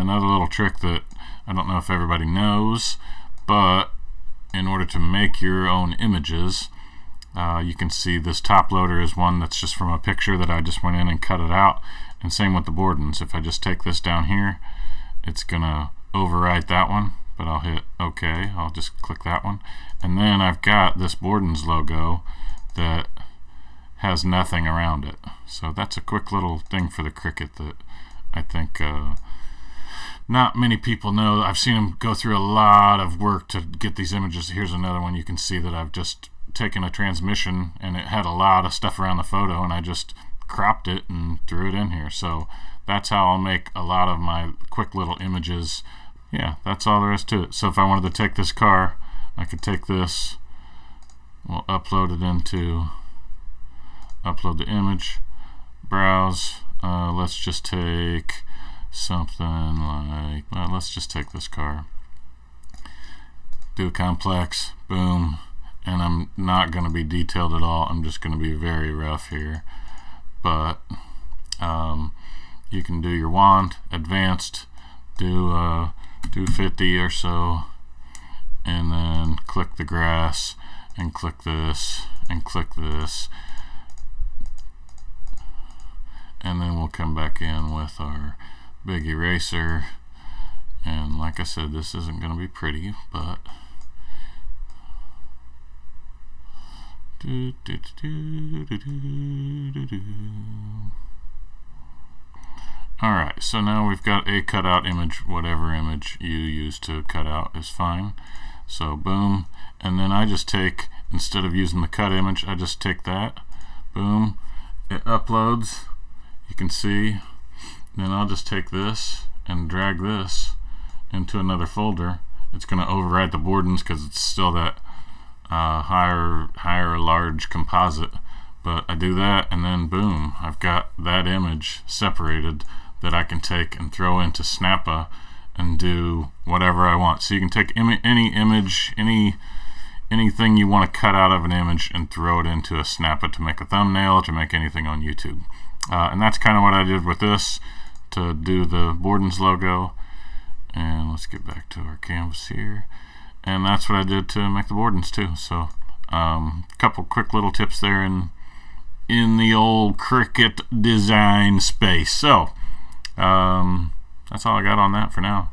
another little trick that I don't know if everybody knows, but in order to make your own images, you can see this top loader is one that's just from a picture that I just went in and cut it out, and same with the Borden's. If I just take this down here, it's gonna overwrite that one, but I'll hit OK. I'll just click that one, and then I've got this Borden's logo that has nothing around it. So that's a quick little thing for the Cricut that I think not many people know. I've seen them go through a lot of work to get these images. Here's another one. You can see that I've just taken a transmission and it had a lot of stuff around the photo, and I just cropped it and threw it in here. So that's how I'll make a lot of my quick little images. Yeah, that's all there is to it. So if I wanted to take this car, I could take this, we'll upload it into, upload the image, browse, let's just take something like, well, let's just take this car, do a complex, boom, and I'm not going to be detailed at all. I'm just going to be very rough here, but you can do your wand, advanced, do 50 or so, and then click the grass, and click this, and click this, and then we'll come back in with our big eraser, and like I said, this isn't going to be pretty, but alright, so now we've got a cutout image. Whatever image you use to cut out is fine. So boom, and then I just take, instead of using the cut image, I just take that, boom, it uploads. You can see, then I'll just take this and drag this into another folder. It's going to override the Borden's because it's still that higher large composite, but I do that and then boom, I've got that image separated that I can take and throw into Snappa and do whatever I want. So you can take any image, anything you want to cut out of an image and throw it into a Snappa to make a thumbnail, to make anything on YouTube. And that's kind of what I did with this to do the Borden's logo. And let's get back to our canvas here. And that's what I did to make the Borden's too. So a couple quick little tips there in the old Cricut design space. So that's all I got on that for now.